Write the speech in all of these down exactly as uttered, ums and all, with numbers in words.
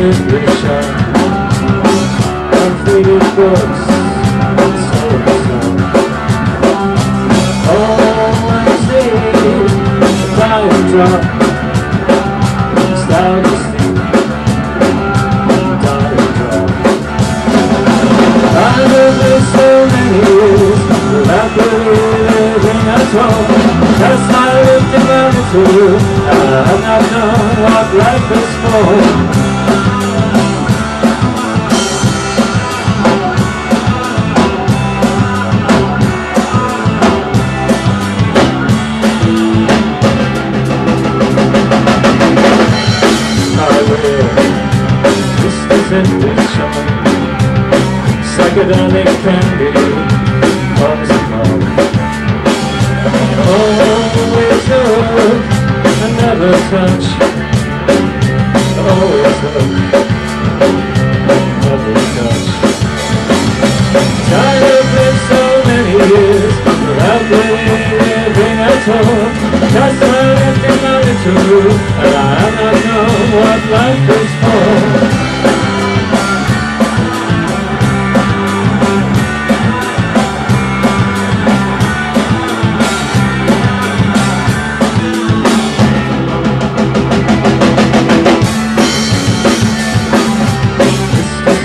intuition and reading books and so on. All I see is a time drop. It's time to sleep. Time drop. I know there's so many years without living at all. That's my lived in my soul. And I know what life is for. Psychedelic candy comes along. Always look and never touch. Always look and never touch. Tired of it so many years, without living at all. That's why I'm demanding to move, and I don't know what life is for.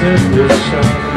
This is the show.